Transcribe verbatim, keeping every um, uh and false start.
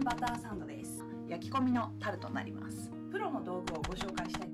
ンバターサンドです。焼き込みのタルトになります。プロの道具をご紹介したい